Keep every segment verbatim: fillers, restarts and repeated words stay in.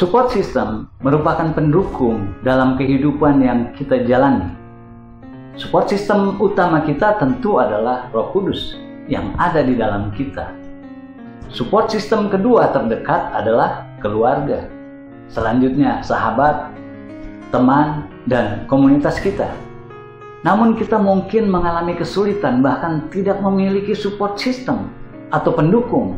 Support system merupakan pendukung dalam kehidupan yang kita jalani. Support system utama kita tentu adalah Roh Kudus yang ada di dalam kita. Support system kedua terdekat adalah keluarga. Selanjutnya, sahabat, teman, dan komunitas kita. Namun kita mungkin mengalami kesulitan bahkan tidak memiliki support system atau pendukung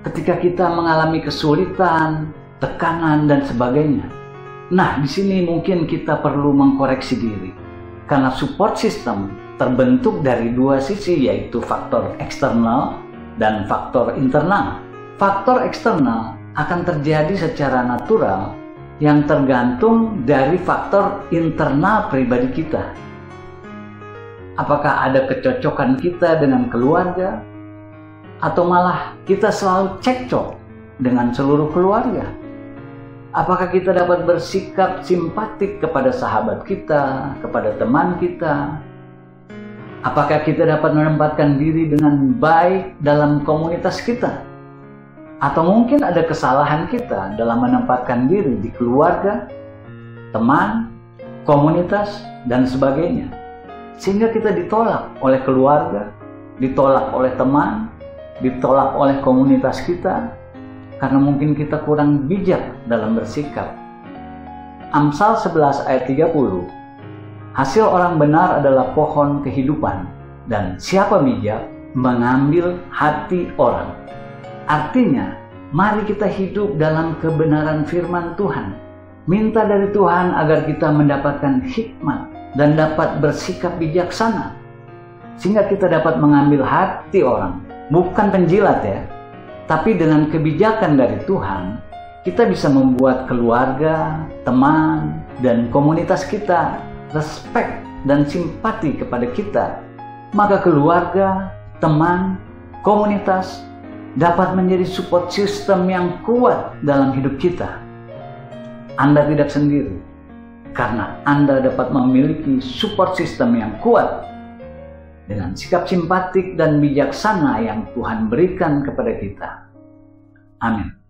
ketika kita mengalami kesulitan, tekanan, dan sebagainya. Nah, di sini mungkin kita perlu mengkoreksi diri, karena support system terbentuk dari dua sisi, yaitu faktor eksternal dan faktor internal. Faktor eksternal akan terjadi secara natural yang tergantung dari faktor internal pribadi kita. Apakah ada kecocokan kita dengan keluarga, atau malah kita selalu cekcok dengan seluruh keluarga? Apakah kita dapat bersikap simpatik kepada sahabat kita, kepada teman kita? Apakah kita dapat menempatkan diri dengan baik dalam komunitas kita? Atau mungkin ada kesalahan kita dalam menempatkan diri di keluarga, teman, komunitas, dan sebagainya. Sehingga kita ditolak oleh keluarga, ditolak oleh teman, ditolak oleh komunitas kita, karena mungkin kita kurang bijak dalam bersikap. Amsal sebelas ayat tiga puluh, hasil orang benar adalah pohon kehidupan, dan siapa bijak mengambil hati orang. Artinya, mari kita hidup dalam kebenaran firman Tuhan. Minta dari Tuhan agar kita mendapatkan hikmat dan dapat bersikap bijaksana, sehingga kita dapat mengambil hati orang. Bukan penjilat ya, tapi dengan kebijakan dari Tuhan, kita bisa membuat keluarga, teman, dan komunitas kita respek dan simpati kepada kita. Maka keluarga, teman, komunitas dapat menjadi support system yang kuat dalam hidup kita. Anda tidak sendiri, karena Anda dapat memiliki support system yang kuat dengan sikap simpatik dan bijaksana yang Tuhan berikan kepada kita. Amin.